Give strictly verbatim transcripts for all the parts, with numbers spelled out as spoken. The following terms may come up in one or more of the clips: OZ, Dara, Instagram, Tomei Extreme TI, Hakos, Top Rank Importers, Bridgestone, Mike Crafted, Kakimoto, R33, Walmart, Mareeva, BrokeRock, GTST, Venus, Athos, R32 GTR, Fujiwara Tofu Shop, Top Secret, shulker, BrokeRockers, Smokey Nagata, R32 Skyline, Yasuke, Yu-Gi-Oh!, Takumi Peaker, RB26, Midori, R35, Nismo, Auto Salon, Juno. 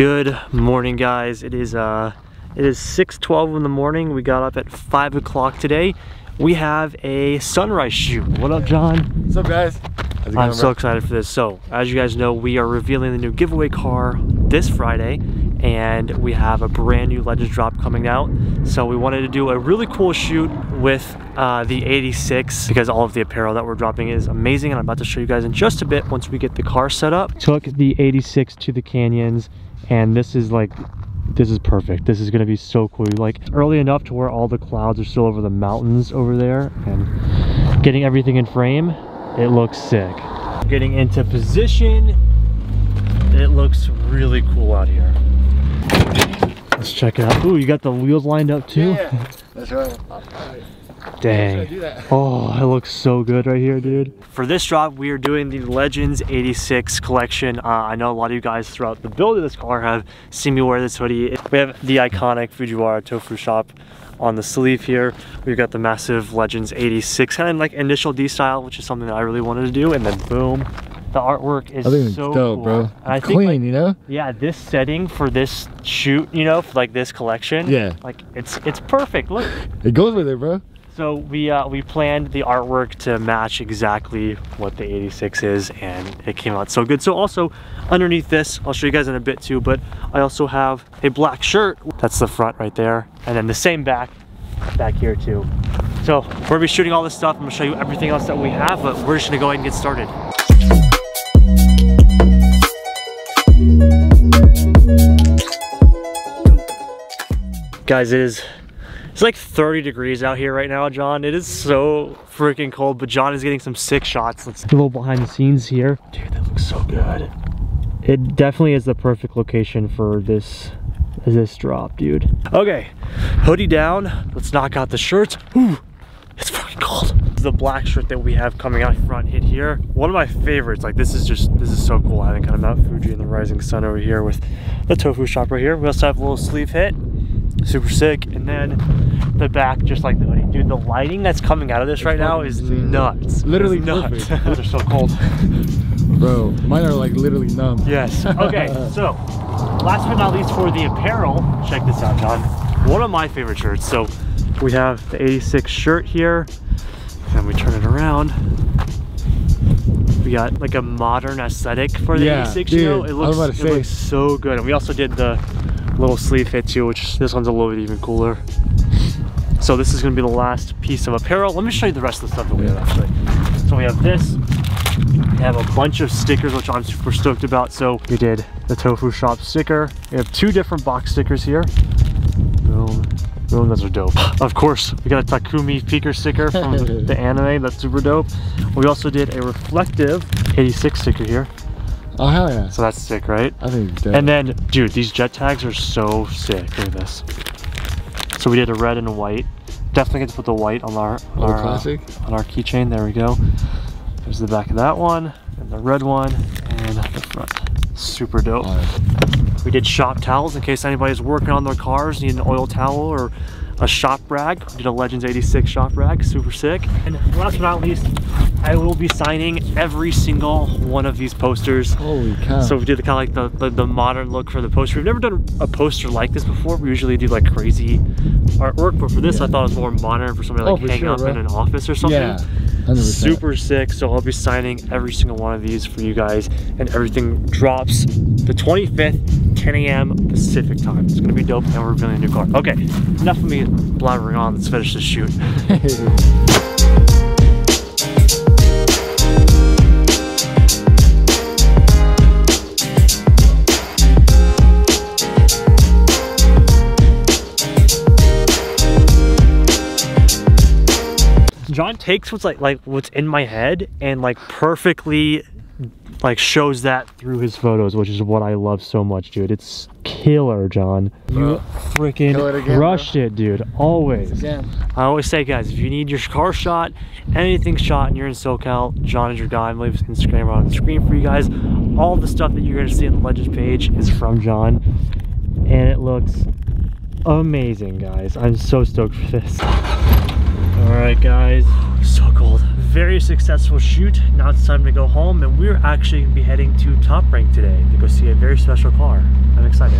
Good morning, guys. It is uh, it is six twelve in the morning. We got up at five o'clock today. We have a sunrise shoot. What up, John? What's up, guys? I'm number? so excited for this. So, as you guys know, we are revealing the new giveaway car this Friday, and we have a brand new Legends drop coming out. So we wanted to do a really cool shoot with uh, the eighty-six because all of the apparel that we're dropping is amazing, and I'm about to show you guys in just a bit once we get the car set up. Took the eighty-six to the canyons, and this is like, this is perfect. This is gonna be so cool. Like, early enough to where all the clouds are still over the mountains over there, and getting everything in frame, it looks sick. Getting into position, it looks really cool out here. Let's check it out. Ooh, you got the wheels lined up too? Yeah, yeah. That's right. Dang. Oh, it looks so good right here, dude. For this drop, we are doing the Legends eighty-six collection. Uh, I know a lot of you guys throughout the build of this car have seen me wear this hoodie. We have the iconic Fujiwara Tofu Shop on the sleeve here. We've got the massive Legends eighty-six, kind of like initial D style, which is something that I really wanted to do. And then boom, the artwork is so dope, cool. Bro. I think, clean, like, you know? Yeah, this setting for this shoot, you know, for like this collection. Yeah. Like, it's it's perfect. Look. It goes with it, bro. So we uh, we planned the artwork to match exactly what the eighty-six is, and it came out so good. So also underneath this, I'll show you guys in a bit too, but I also have a black shirt. That's the front right there, and then the same back, back here too. So we're gonna be shooting all this stuff. I'm gonna show you everything else that we have, but we're just gonna go ahead and get started. Guys, it is It's like thirty degrees out here right now, John. It is so freaking cold, but John is getting some sick shots. Let's do a little behind the scenes here. Dude, that looks so good. It definitely is the perfect location for this, this drop, dude. Okay, hoodie down. Let's knock out the shirt. Ooh, it's fucking cold. The black shirt that we have coming out front hit here. One of my favorites. Like, this is just, this is so cool. Having kind of Mount Fuji and the rising sun over here with the Tofu Shop right here. We also have a little sleeve hit. Super sick. And then the back, just like the hoodie. Dude, the lighting that's coming out of this right now is nuts. Literally nuts. Those are so cold. Bro, mine are like literally numb. Yes. Okay, so last but not least for the apparel, check this out, John. One of my favorite shirts. So we have the eighty-six shirt here, and we turn it around. We got like a modern aesthetic for the yeah, eighty-six, dude, you know? It looks, it looks so good. And we also did the little sleeve fit too, which this one's a little bit even cooler. So this is gonna be the last piece of apparel. Let me show you the rest of the stuff that we have, actually. So we have this, we have a bunch of stickers, which I'm super stoked about. So we did the Tofu Shop sticker. We have two different box stickers here. Boom, boom, those are dope. Of course, we got a Takumi Peaker sticker from the, the anime, that's super dope. We also did a reflective eighty-six sticker here. Oh, hell yeah. So that's sick, right? I think it's dope. And then, dude, these jet tags are so sick. Look at this. So we did a red and a white. Definitely get to put the white on our, on our, classic. Uh, on our keychain. There we go. There's the back of that one, and the red one, and the front. Super dope. Right. We did shop towels in case anybody's working on their cars, need an oil towel or a shop rag. We did a Legends eighty-six shop rag. Super sick. And last but not least, I will be signing every single one of these posters. Holy cow. So we did the kind of like the, the, the modern look for the poster. We've never done a poster like this before. We usually do like crazy artwork, but for this, yeah, I thought it was more modern for somebody like oh, hanging sure, up right? in an office or something. Yeah, one hundred percent. Super sick. So I'll be signing every single one of these for you guys, and everything drops the twenty-fifth, ten A M Pacific time. It's gonna be dope, and we're building a new car. Okay, enough of me blabbering on. Let's finish this shoot. John takes what's like like what's in my head and like perfectly like shows that through his photos, which is what I love so much, dude. It's killer, John. Bro, you freaking crushed it, dude. Always. I always say, guys, if you need your car shot, anything shot, and you're in SoCal, John is your guy. I'm going to leave his Instagram on the screen for you guys. All the stuff that you're going to see on the Legends page is from John, and it looks amazing, guys. I'm so stoked for this. All right, guys, so cold. very successful shoot. Now it's time to go home, and we're actually going to be heading to Top Rank today to go see a very special car. I'm excited.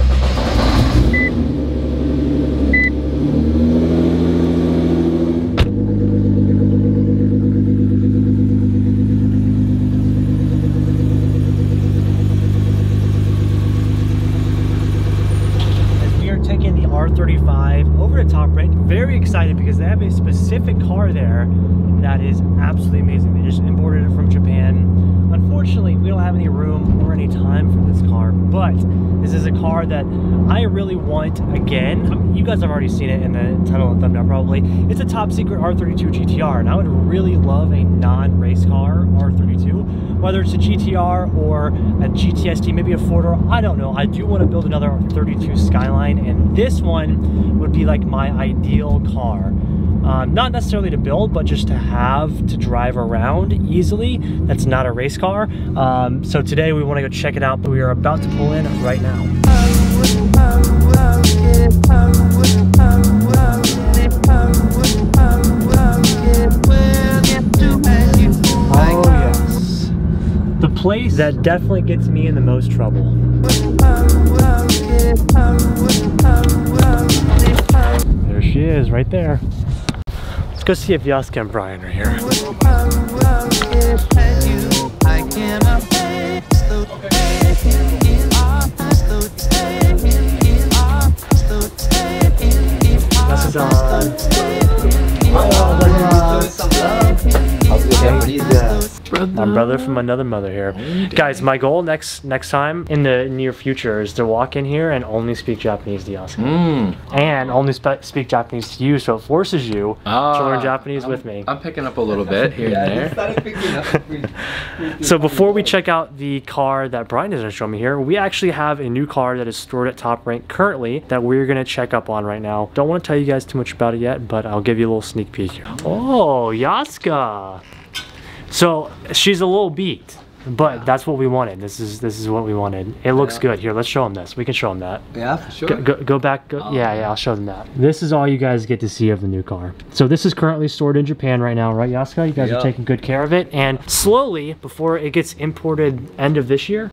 R thirty-five over to Top Rank. Very excited because they have a specific car there that is absolutely amazing. They just imported it from Japan. Unfortunately, we don't have any room or any time for this car, but this is a car that I really want again. You guys have already seen it in the title and thumbnail probably. It's a Top Secret R thirty-two G T R, and I would really love a non-race car R thirty-two, whether it's a G T R or a G T S T, maybe a four-door, I don't know. I do want to build another R thirty-two Skyline, and this one would be like my ideal car. Um, not necessarily to build, but just to have to drive around easily. That's not a race car. Um, so today we want to go check it out, but we are about to pull in right now. Oh yes. The place that definitely gets me in the most trouble. There she is, right there. Let's go see if Yasuke and Brian are here. Yasuke's on. My brother from another mother here. Guys, my goal next next time in the near future is to walk in here and only speak Japanese to Yasuke. Mm. And only spe speak Japanese to you, so it forces you uh, to learn Japanese I'm, with me. I'm picking up a little bit here and there. So before we check out the car that Brian is going to show me here, we actually have a new car that is stored at Top Rank currently that we're going to check up on right now. Don't want to tell you guys too much about it yet, but I'll give you a little sneak peek here. Oh, Yasuke! So she's a little beat, but yeah, that's what we wanted. This is this is what we wanted. It looks yeah. good. Here, let's show them this. We can show them that. Yeah, for sure. Go, go, go back. Go, oh, yeah, yeah, I'll show them that. This is all you guys get to see of the new car. So this is currently stored in Japan right now, right, Yasuke? You guys yeah. are taking good care of it. And slowly, before it gets imported end of this year,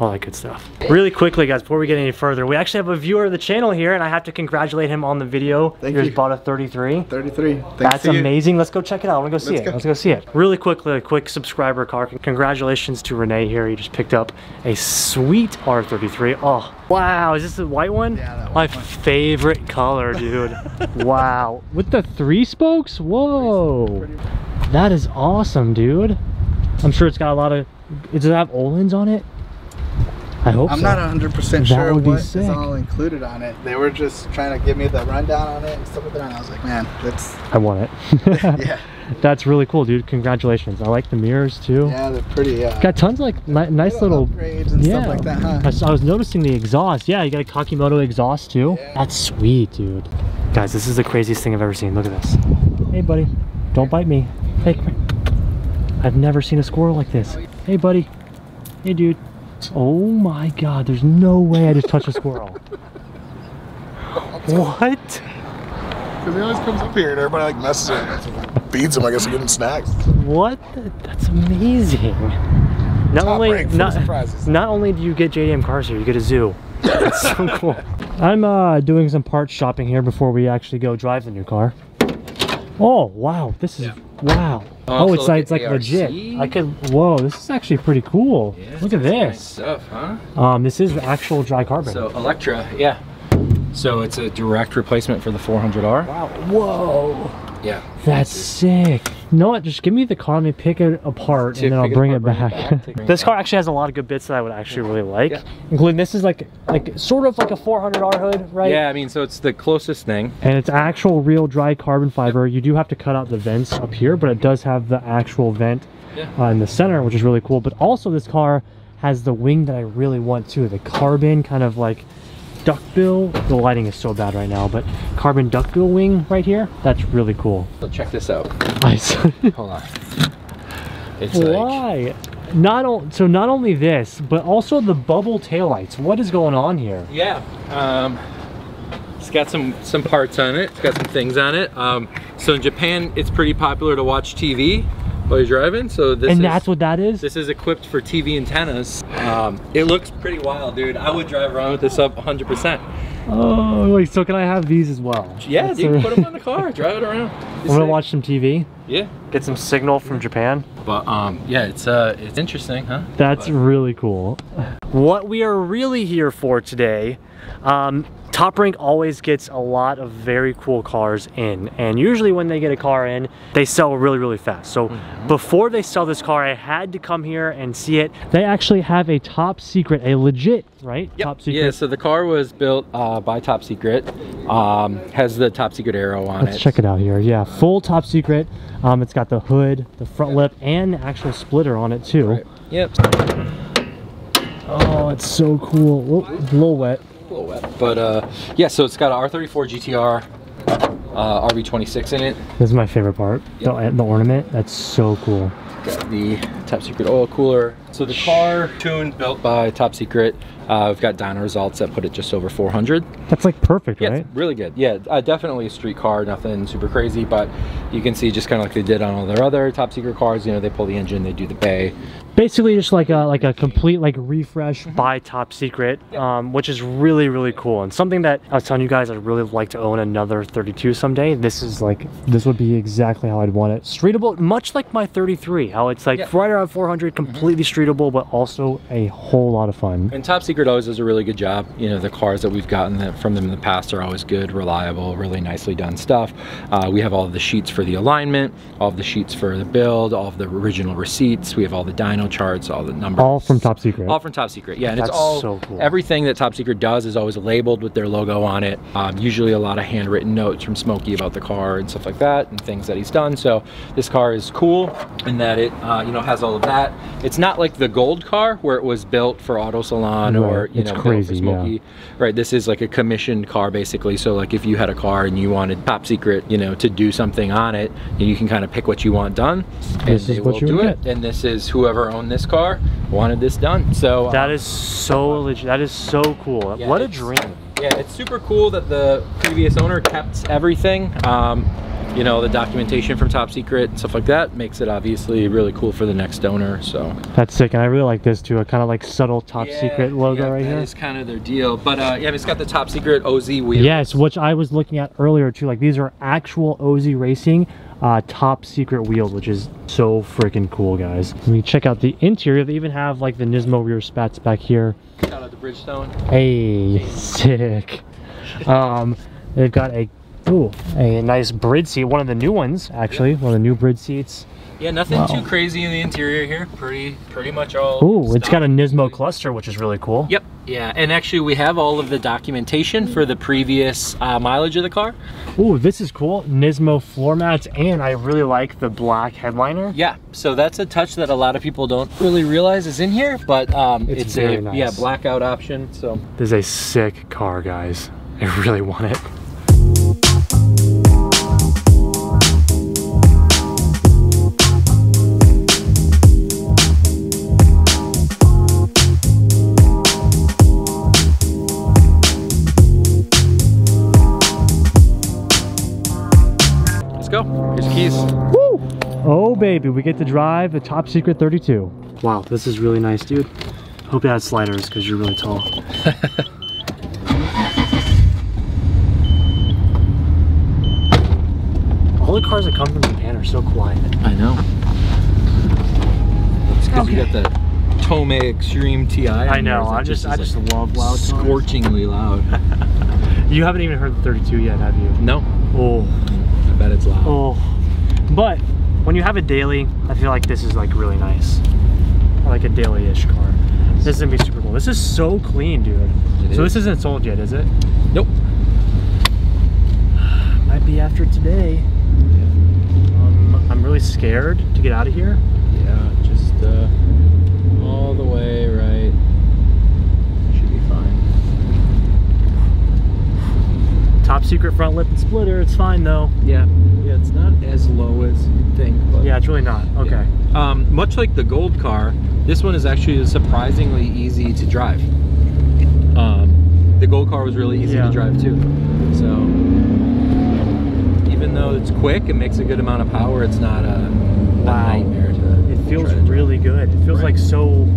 all that good stuff. Really quickly, guys, before we get any further, we actually have a viewer of the channel here, and I have to congratulate him on the video. Thank Here's you. Bought a thirty-three. thirty-three. Thanks That's amazing. You. Let's go check it out. I want to go see Let's it. Go. Let's go see it. Really quickly, a quick subscriber car. Congratulations to Renee here. He just picked up a sweet R thirty-three. Oh, wow. Is this the white one? Yeah, that one. My favorite color, dude. Wow. With the three spokes? Whoa. That is awesome, dude. I'm sure it's got a lot of... Does it have Ohlins on it? I hope I'm so. not one hundred percent sure what is all included on it. They were just trying to give me the rundown on it and stuff like that, and I was like, man, that's... I want it. Yeah. That's really cool, dude. Congratulations. I like the mirrors, too. Yeah, they're pretty, yeah. Uh, got tons of, like, ni nice little... upgrades and yeah. stuff like that, huh? I, I was noticing the exhaust. Yeah, you got a Kakimoto exhaust, too. Yeah. That's sweet, dude. Guys, this is the craziest thing I've ever seen. Look at this. Hey, buddy. Don't bite me. Hey, come here. I've never seen a squirrel like this. Hey, buddy. Hey, dude. Oh my god, there's no way I just touched a squirrel. What? Because he always comes up here and everybody like messes with him. Feeds him, I guess, to give him snacks. What? That's amazing. Not Top only not, not only do you get J D M cars here, you get a zoo. That's so cool. I'm uh, doing some parts shopping here before we actually go drive the new car. Oh wow, this is yeah. wow. Oh, oh it's like, it's like legit. I could, whoa, this is actually pretty cool. Yeah, look at this. Nice stuff, huh? Um, this is the actual dry carbon. So Electra, yeah. So it's a direct replacement for the four hundred R. Wow, whoa. Yeah. That's sick. You know what, just give me the car and pick it apart and then I'll bring it back. This car actually has a lot of good bits that I would actually really like. Yeah. Including this is like like sort of like a four hundred R hood, right? Yeah, I mean, so it's the closest thing. And it's actual real dry carbon fiber. You do have to cut out the vents up here, but it does have the actual vent yeah. uh, in the center, which is really cool. But also this car has the wing that I really want too. The carbon kind of like duckbill, the lighting is so bad right now, but carbon duckbill wing right here, that's really cool. So check this out. Nice. Hold on. It's Why? Like, Not so not only this, but also the bubble taillights. What is going on here? Yeah, um, it's got some some parts on it. It's got some things on it. Um, so in Japan, it's pretty popular to watch T V while you're driving. So this and is, that's what that is. This is equipped for T V antennas. Um, it looks pretty wild, dude. I would drive around with this up one hundred percent. Oh, wait, so can I have these as well? Yeah, that's you can put them in the car, drive it around. I'm gonna watch some T V. Yeah. Get some signal from Japan. But um, yeah, it's uh, it's interesting, huh? That's but. really cool. What we are really here for today, um, Top Rank always gets a lot of very cool cars in, and usually when they get a car in, they sell really, really fast. So mm-hmm. before they sell this car, I had to come here and see it. They actually have a Top Secret, a legit, right? Yep. Top Secret. Yeah, so the car was built uh, by Top Secret, um, has the Top Secret arrow on Let's it. Let's check it out here. Yeah, full Top Secret. Um, it's got the hood, the front yep. lip, and the actual splitter on it too. Right. Yep. Oh, it's so cool. Ooh, it's a little wet. A little wet, but uh, yeah, so it's got an R thirty-four G T R, uh, R B twenty-six in it. This is my favorite part, yep. the, the ornament. That's so cool. Got the Top Secret oil cooler. So the car tuned, built by Top Secret. Uh, we've got dyno results that put it just over four hundred. That's like perfect, yeah, right? It's really good. Yeah, uh, definitely a street car, nothing super crazy, but you can see just kind of like they did on all their other Top Secret cars. You know, they pull the engine, they do the bay. Basically, just like a like a complete like refresh mm-hmm. by Top Secret, yeah. um, which is really really cool and something that I was telling you guys I'd really like to own another thirty-two someday. This is like this would be exactly how I'd want it. Streetable, much like my thirty-three, how it's like yeah. right around four hundred, completely mm-hmm. streetable, but also a whole lot of fun. And Top Secret always does a really good job. You know, the cars that we've gotten that from them in the past are always good, reliable, really nicely done stuff. Uh, we have all of the sheets for the alignment, all of the sheets for the build, all of the original receipts. We have all the dyno charts, all the numbers. All from Top Secret. All from Top Secret. Yeah, and That's it's all so cool. Everything that Top Secret does is always labeled with their logo on it. Um, usually a lot of handwritten notes from Smokey about the car and stuff like that, and things that he's done. So this car is cool in that it, uh, you know, has all of that. It's not like the gold car where it was built for Auto Salon. Right. Or, you it's know, crazy, Smokey. Yeah. Right, this is like a commissioned car basically. So like if you had a car and you wanted Top Secret, you know, to do something on it, you can kind of pick what you want done, and this they is what will you do it. Get. And this is whoever owned this car wanted this done. So that um, is so legit. That is so cool. Yeah, what a dream. Yeah, it's super cool that the previous owner kept everything. Um, You know, the documentation from Top Secret and stuff like that makes it obviously really cool for the next owner, so. That's sick, and I really like this too, a kind of like subtle Top yeah, Secret logo yeah, right that here. That is kind of their deal, but uh, yeah, it's got the Top Secret O Z wheels. Yes, which I was looking at earlier too, like these are actual O Z Racing uh, Top Secret wheels, which is so freaking cool, guys. Let me check out the interior. They even have like the Nismo rear spats back here. Shout out to Bridgestone. Hey, hey. Sick. um, they've got a Ooh, a nice Brid seat, one of the new ones actually, yeah. one of the new Brid seats. Yeah, nothing wow. too crazy in the interior here, pretty pretty much all Ooh, stock. It's got a Nismo cluster, which is really cool. Yep, yeah, and actually we have all of the documentation for the previous uh, mileage of the car. Ooh, this is cool, Nismo floor mats, and I really like the black headliner. Yeah, so that's a touch that a lot of people don't really realize is in here, but um, it's, it's very a nice. yeah, blackout option. So this is a sick car, guys. I really want it. Here's the keys. Woo! Oh baby, we get to drive the Top Secret thirty-two. Wow, this is really nice, dude. Hope it has sliders because you're really tall. All the cars that come from Japan are so quiet. I know. It's because okay. you got the Tomei Extreme T I. I know. I just, I just like love loud. Scorchingly cars. Loud. You haven't even heard the thirty-two yet, have you? No. Oh. I bet it's loud. Oh, but when you have a daily, I feel like this is like really nice. I like a daily-ish car. This is gonna be super cool. This is so clean, dude. It so is. This isn't sold yet, is it? Nope. Might be after today. Yeah. Um, I'm really scared to get out of here. Yeah, just uh, all the way right. Top Secret front lip and splitter, it's fine though. Yeah, yeah, it's not as low as you'd think. But yeah, it's really not, okay. Yeah. Um, much like the gold car, This one is actually surprisingly easy to drive. Um, the gold car was really easy yeah. to drive too. So even though it's quick, it makes a good amount of power. It's not a, wow. a nightmare to. It feels to really good. It feels right. like so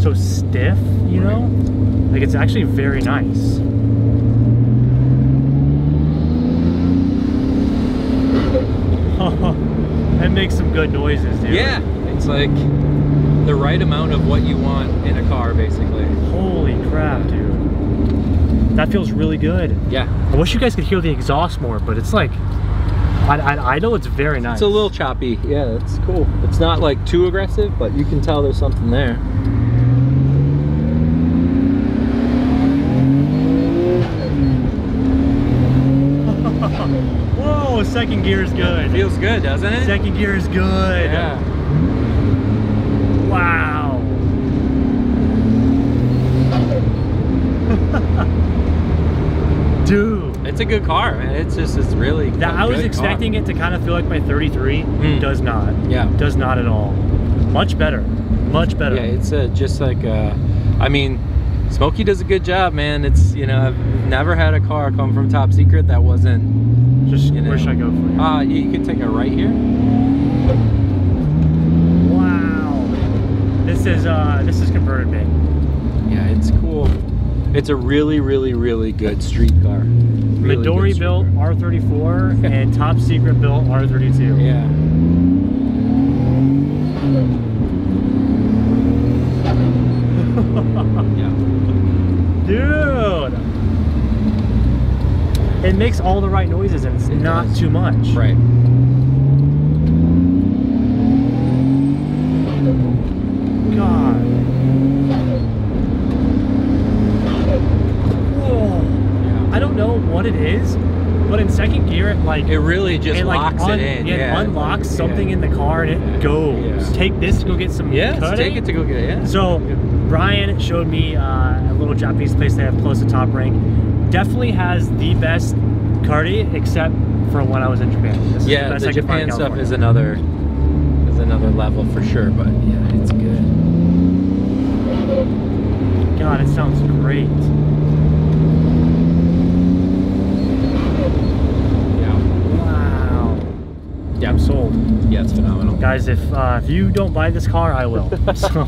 so stiff, you right. know. Like it's actually very nice. That makes some good noises, dude. Yeah, it's like the right amount of what you want in a car, basically. Holy crap, dude. That feels really good. Yeah. I wish you guys could hear the exhaust more, but it's like, I, I, I know it's very nice. It's a little choppy. Yeah, it's cool. It's not like too aggressive, but you can tell there's something there. Whoa, second gear is good. It feels good, doesn't it? Second gear is good. Yeah. Wow. Dude. It's a good car, man. It's just, it's really good. I was expecting it to kind of feel like my thirty-three. Mm. Does not. Yeah. Does not at all. Much better. Much better. Yeah, it's a, just like, a, I mean, Smokey does a good job, man. It's, you know, I've never had a car come from Top Secret that wasn't. Just, you know, where should I go for it? Uh, you could take a right here. This is uh, this is converted big. Yeah, it's cool. It's a really, really, really good street car. Really Midori built R thirty-four and Top Secret built R thirty-two. Yeah. Yeah. Dude, it makes all the right noises and it's it not does. too much. Right. God. Whoa. Yeah. I don't know what it is, but in second gear, it like it really just it locks like it in. It yeah. unlocks yeah. something in the car, and it yeah. goes. Yeah. Take this to go get some. Yeah, cutting. take it to go get it. Yeah. So Brian showed me uh, a little Japanese place they have close to Top Rank. Definitely has the best karting, except for when I was in Japan. This yeah, is the, the Japan stuff is another is another level for sure. But yeah, it's good. God, it sounds great. Yeah. Wow. Yeah, I'm sold. Yeah, it's phenomenal. Guys, if uh, if you don't buy this car, I will. So,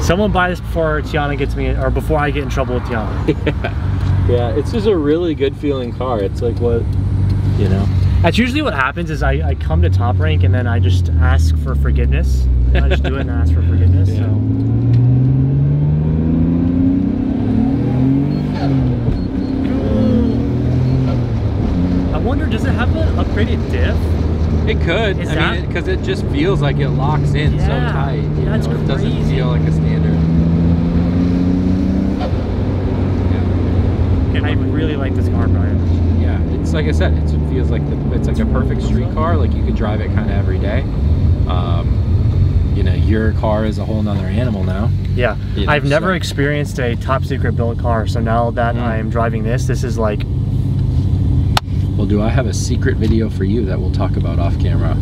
someone buy this before Tiana gets me, or before I get in trouble with Tiana. Yeah. Yeah, it's just a really good feeling car. It's like what, you know. That's usually what happens is I, I come to Top Rank and then I just ask for forgiveness. And I just do it and ask for forgiveness. Yeah. So. I wonder, does it have an upgraded diff? It could, Is I mean, because it just feels like it locks in yeah, so tight. You that's know, it crazy. Doesn't feel like a standard. Yeah. And I really like this car, Brian. Yeah, it's like I said, it feels like the, it's like a perfect street car. Like you could drive it kind of every day. Um, you know, your car is a whole nother animal now. Yeah, you know, I've never so. experienced a Top Secret built car, so now that mm. I am driving this, this is like. Well, do I have a secret video for you that we'll talk about off camera?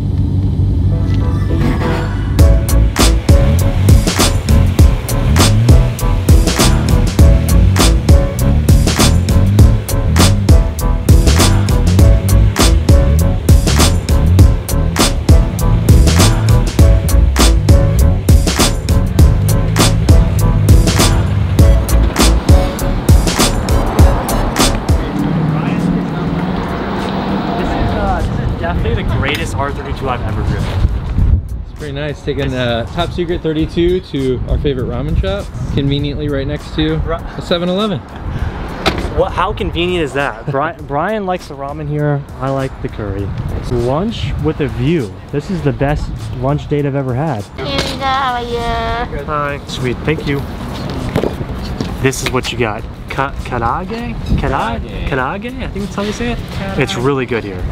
R thirty-two I've ever driven. It's pretty nice. Taking a uh, Top Secret thirty-two to our favorite ramen shop, conveniently right next to a seven eleven. Well, how convenient is that? Brian, Brian likes the ramen here. I like the curry. Lunch with a view. This is the best lunch date I've ever had. Hey, hi, sweet. Thank you. This is what you got. Ka karage? Karage? Karage? I think that's how you say it. It's really good here.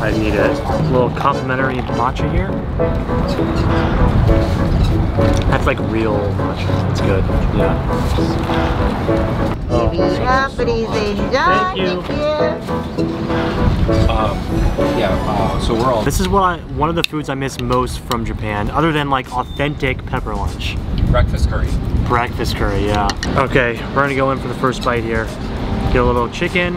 I need a little complimentary matcha here. That's like real matcha. It's good. Yeah. Oh. Thank you. Um, yeah, uh, So we're all. This is what I, one of the foods I miss most from Japan, other than like authentic pepper lunch. Breakfast curry. Breakfast curry, yeah. Okay, we're gonna go in for the first bite here. Get a little chicken.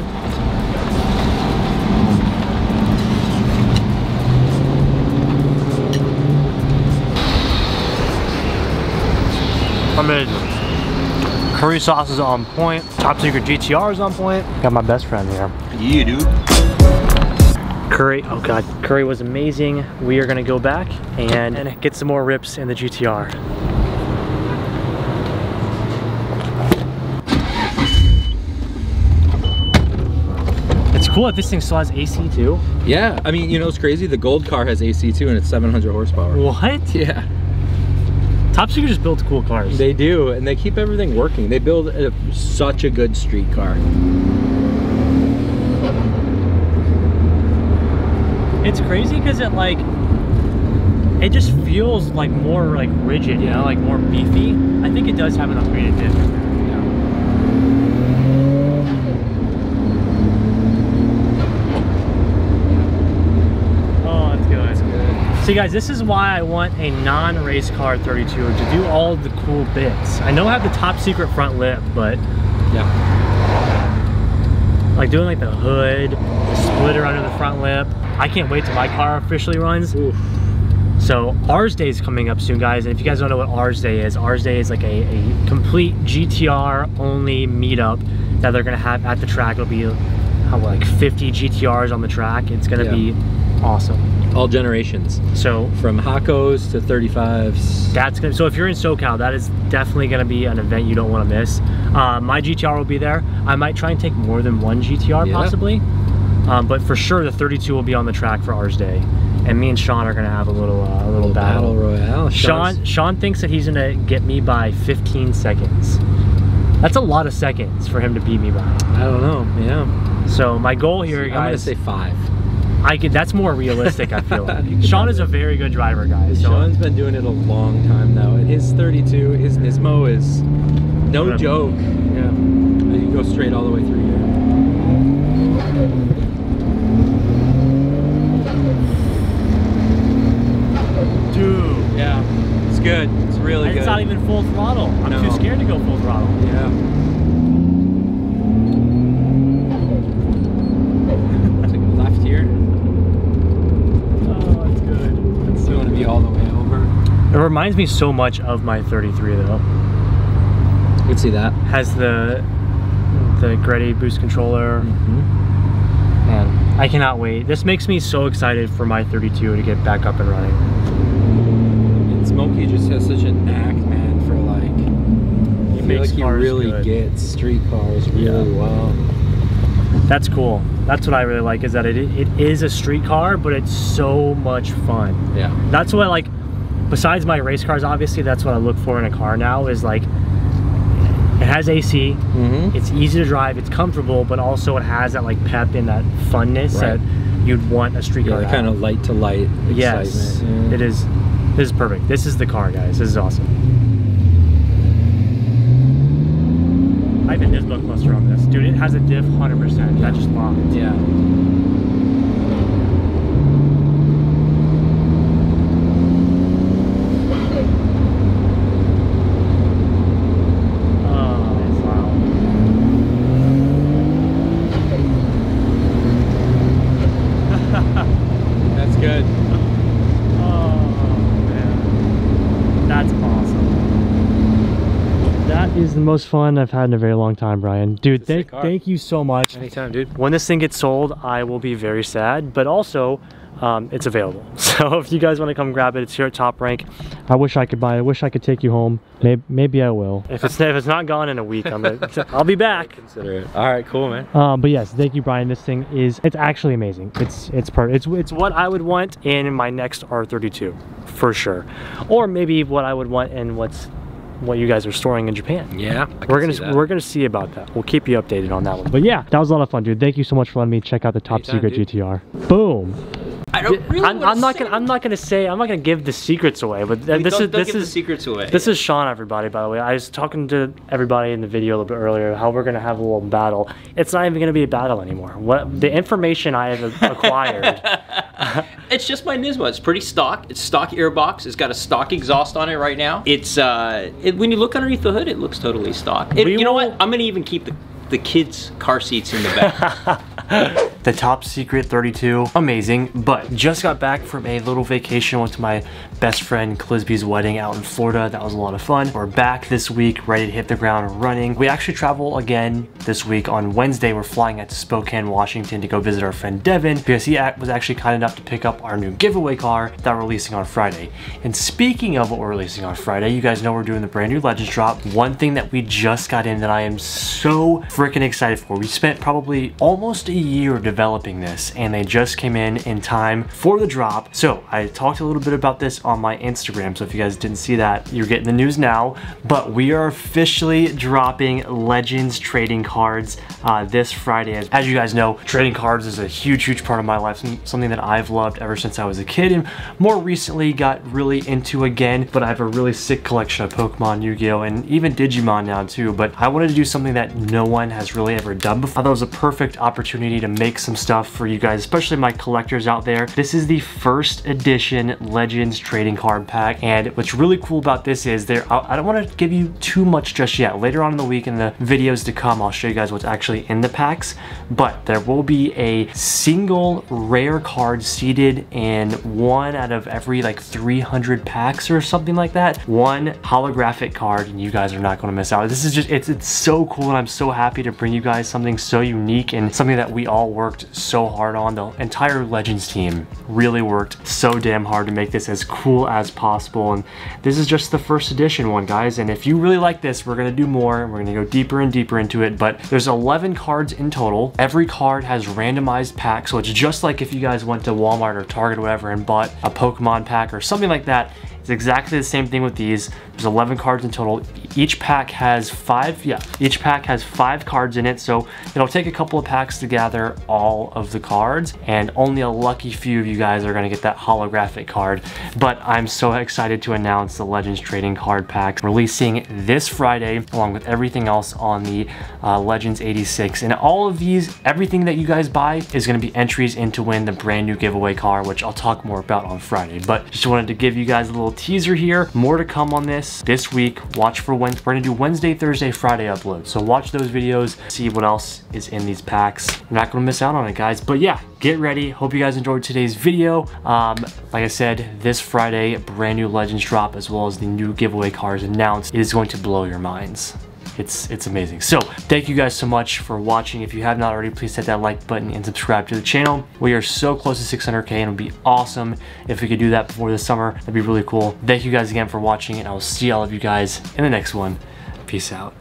I'm in. Curry sauce is on point. Top Secret G T R is on point. Got my best friend here. Yeah, dude. Curry, oh God. Curry was amazing. We are gonna go back and, and get some more rips in the G T R. It's cool that this thing still has A C too. Yeah, I mean, you know, it's crazy. The gold car has A C too and it's seven hundred horsepower. What? Yeah. Top Secret just builds cool cars. They do, and they keep everything working. They build a, such a good street car. It's crazy because it like, it just feels like more like rigid, you know, like more beefy. I think it does have an upgraded diff. Yeah. Oh, that's good. That's good. See guys, this is why I want a non-race car thirty-two to do all the cool bits. I know I have the Top Secret front lip, but yeah, like doing like the hood, the splitter under the front lip. I can't wait till my car officially runs. Oof. So R's Day is coming up soon, guys. And if you guys don't know what R's Day is, R's Day is like a, a complete G T R only meetup that they're gonna have at the track. It'll be like fifty G T Rs on the track. It's gonna yeah. be awesome. All generations. So from Hakos to thirty-fives. That's gonna. So if you're in SoCal, that is definitely gonna be an event you don't want to miss. Uh, my G T R will be there. I might try and take more than one G T R yeah. possibly, um, but for sure the thirty-two will be on the track for R's Day, and me and Sean are gonna have a little uh, a little, little battle. battle royale. Sean Sean's... Sean thinks that he's gonna get me by fifteen seconds. That's a lot of seconds for him to beat me by. I don't know. Yeah. So my goal here, guys. I'm gonna say five. I could, that's more realistic, I feel like. Sean is a very good driver, guys. So. Sean's been doing it a long time now. And his thirty-two, his Nismo is no Whatever. joke. Yeah. You can go straight all the way through here. Dude. Yeah. It's good. It's really and good. It's not even full throttle. I'm no. too scared to go full throttle. Yeah. It reminds me so much of my thirty-three though. You can see that. Has the the Gretti boost controller. Mm-hmm. Man, I cannot wait. This makes me so excited for my thirty-two to get back up and running. And Smokey just has such a knack, man, for like, he makes like he really good. gets street cars really yeah. well. That's cool. That's what I really like, is that it it is a street car, but it's so much fun. Yeah. That's what I like. Besides my race cars, obviously, that's what I look for in a car now, is like, it has A C, mm-hmm. it's easy to drive, it's comfortable, but also it has that like pep and that funness right. that you'd want a street yeah, car. Yeah, kind of light to light excitement. Yes, yeah. it is. This is perfect. This is the car, guys. This is awesome. I have a Nismo cluster on this. Dude, it has a diff one hundred percent. Yeah. That just locked. Yeah. Most fun I've had in a very long time, Brian. Dude, thank, thank you so much. Anytime, dude. When this thing gets sold, I will be very sad, but also um, it's available. So if you guys want to come grab it, it's here at Top Rank. I wish I could buy it. I wish I could take you home. Maybe, maybe I will. If it's if it's not gone in a week, I'm gonna, I'll be back. Consider it. All right, cool, man. Um, but yes, thank you, Brian. This thing is it's actually amazing. It's it's perfect. It's it's what I would want in my next R thirty-two for sure, or maybe what I would want in what's. what you guys are storing in Japan. Yeah, we're gonna we're gonna see about that. We'll keep you updated on that one. But yeah, that was a lot of fun, dude. Thank you so much for letting me check out the Top Secret G T R. Boom. I don't really I'm, I'm not gonna I'm not gonna say I'm not gonna give the secrets away. But uh, this is this is secrets away. This is Sean, everybody. By the way, I was talking to everybody in the video a little bit earlier how we're gonna have a little battle. It's not even gonna be a battle anymore. What the information I have acquired. It's just my Nismo. It's pretty stock. It's stock air box. It's got a stock exhaust on it right now. It's uh, it, when you look underneath the hood, it looks totally stock. It, you know what? I'm gonna even keep the the kids' car seats in the back. The Top Secret thirty-two, amazing, but just got back from a little vacation. Went to my best friend Clisby's wedding out in Florida. That was a lot of fun. We're back this week, ready to hit the ground running. We actually travel again this week. On Wednesday, we're flying out to Spokane, Washington to go visit our friend Devin, because he was actually kind enough to pick up our new giveaway car that we're releasing on Friday. And speaking of what we're releasing on Friday, you guys know we're doing the brand new Legends drop. One thing that we just got in that I am so freaking excited for, we spent probably almost a year developing developing this, and they just came in in time for the drop. So I talked a little bit about this on my Instagram, so if you guys didn't see that, you're getting the news now. But we are officially dropping Legends trading cards uh, this Friday. As you guys know, trading cards is a huge huge part of my life, something that I've loved ever since I was a kid, and more recently got really into again. But I have a really sick collection of Pokemon, Yu-Gi-Oh!, and even Digimon now too, but I wanted to do something that no one has really ever done before. I thought it was a perfect opportunity to make some stuff for you guys, especially my collectors out there. This is the first edition Legends Trading Card Pack, and what's really cool about this is there. I don't want to give you too much just yet. Later on in the week, in the videos to come, I'll show you guys what's actually in the packs, but there will be a single rare card seated in one out of every like three hundred packs or something like that. One holographic card, and you guys are not going to miss out. This is just, it's, it's so cool, and I'm so happy to bring you guys something so unique and something that we all work so hard on. The entire Legends team really worked so damn hard to make this as cool as possible, and this is just the first edition one, guys. And if you really like this, we're gonna do more, and we're gonna go deeper and deeper into it. But there's eleven cards in total. Every card has randomized packs, so it's just like if you guys went to Walmart or Target or whatever and bought a Pokemon pack or something like that. It's exactly the same thing with these. There's eleven cards in total. Each pack has five, yeah, each pack has five cards in it, so it'll take a couple of packs to gather all of the cards, and only a lucky few of you guys are gonna get that holographic card. But I'm so excited to announce the Legends Trading Card Pack releasing this Friday, along with everything else on the uh, Legends eighty-six. And all of these, everything that you guys buy is gonna be entries in to win the brand new giveaway car, which I'll talk more about on Friday. But just wanted to give you guys a little teaser here. More to come on this this week. Watch for Wednesday. We're gonna do Wednesday, Thursday, Friday uploads, so watch those videos, see what else is in these packs. You're not gonna miss out on it, guys. But yeah, get ready. Hope you guys enjoyed today's video. Um, like I said, this Friday, brand new Legends drop, as well as the new giveaway cards announced. It is going to blow your minds. It's, it's amazing. So thank you guys so much for watching. If you have not already, please hit that like button and subscribe to the channel. We are so close to six hundred K, and it would be awesome if we could do that before the summer. That'd be really cool. Thank you guys again for watching, and I will see all of you guys in the next one. Peace out.